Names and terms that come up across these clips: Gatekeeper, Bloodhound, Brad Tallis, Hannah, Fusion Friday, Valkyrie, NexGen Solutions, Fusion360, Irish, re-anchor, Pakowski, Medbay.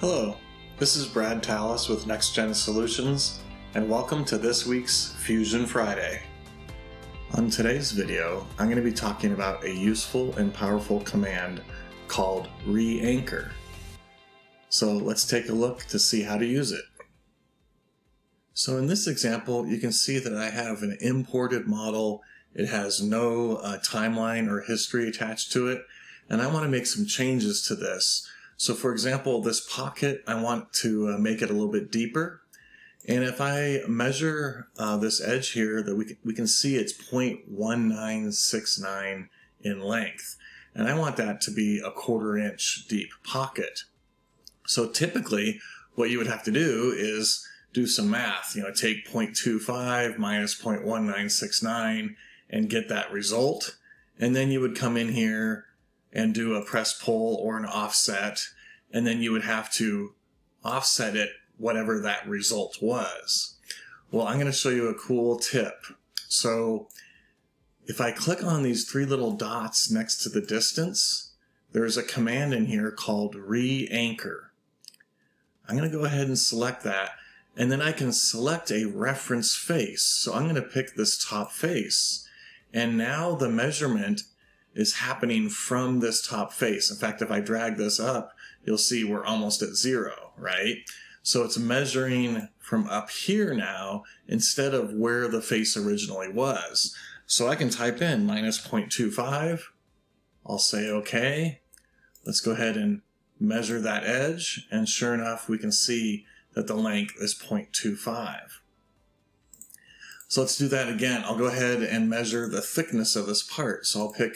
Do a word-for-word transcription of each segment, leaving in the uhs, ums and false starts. Hello, this is Brad Tallis with NexGen Solutions, and welcome to this week's Fusion Friday. On today's video, I'm going to be talking about a useful and powerful command called re-anchor. So let's take a look to see how to use it. So in this example, you can see that I have an imported model. It has no uh, timeline or history attached to it, and I want to make some changes to this. So for example, this pocket, I want to uh, make it a little bit deeper. And if I measure uh, this edge here, that we can, we can see it's zero point one nine six nine in length. And I want that to be a quarter inch deep pocket. So typically, what you would have to do is do some math, you know, take zero point two five minus zero point one nine six nine and get that result. And then you would come in here and do a press pull or an offset, and then you would have to offset it whatever that result was. Well, I'm going to show you a cool tip. So if I click on these three little dots next to the distance, there's a command in here called re-anchor. I'm going to go ahead and select that, and then I can select a reference face. So I'm going to pick this top face, and now the measurement is happening from this top face. In fact, if I drag this up, you'll see we're almost at zero, right? So it's measuring from up here now instead of where the face originally was. So I can type in minus zero point two five. I'll say okay. Let's go ahead and measure that edge, and sure enough, we can see that the length is zero point two five. So let's do that again. I'll go ahead and measure the thickness of this part. So I'll pick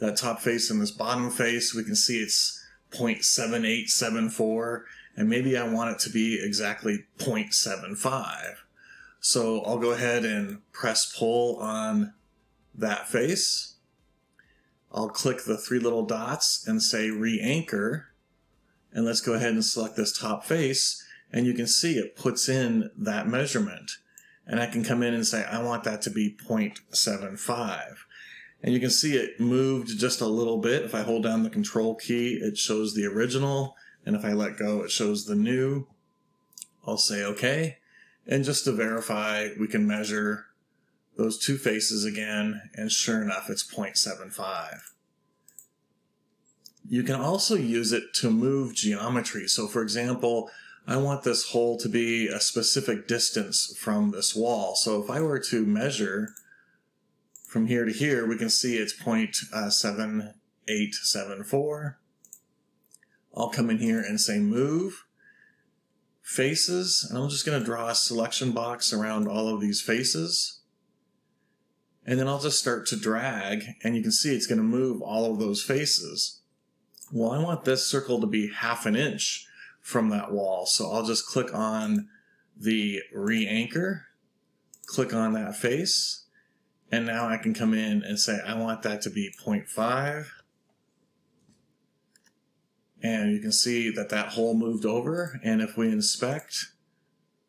that top face and this bottom face. We can see it's zero point seven eight seven four, and maybe I want it to be exactly zero point seven five. So I'll go ahead and press pull on that face. I'll click the three little dots and say re-anchor, and let's go ahead and select this top face, and you can see it puts in that measurement. And I can come in and say, I want that to be zero point seven five. And you can see it moved just a little bit. If I hold down the control key, it shows the original. And if I let go, it shows the new. I'll say okay. And just to verify, we can measure those two faces again. And sure enough, it's zero point seven five. You can also use it to move geometry. So for example, I want this hole to be a specific distance from this wall. So if I were to measure from here to here, we can see it's zero point seven eight seven four. I'll come in here and say move faces, and I'm just going to draw a selection box around all of these faces. And then I'll just start to drag, and you can see it's going to move all of those faces. Well, I want this circle to be half an inch from that wall. So I'll just click on the re-anchor, click on that face, and now I can come in and say I want that to be zero point five. And you can see that that hole moved over, and if we inspect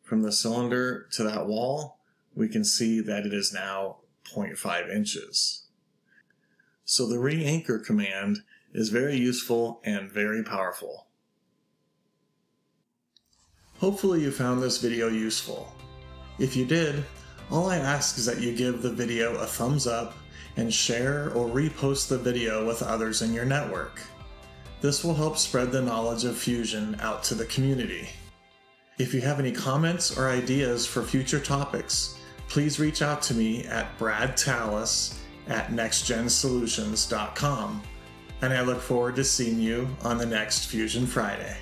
from the cylinder to that wall, we can see that it is now zero point five inches. So the re-anchor command is very useful and very powerful. Hopefully you found this video useful. If you did, all I ask is that you give the video a thumbs up and share or repost the video with others in your network. This will help spread the knowledge of Fusion out to the community. If you have any comments or ideas for future topics, please reach out to me at bradtallis at nexgen solutions dot com, and I look forward to seeing you on the next Fusion Friday.